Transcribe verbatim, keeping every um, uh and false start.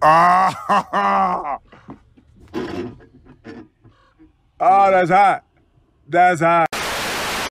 Ah, ha, ha. Oh, that's hot. That's hot.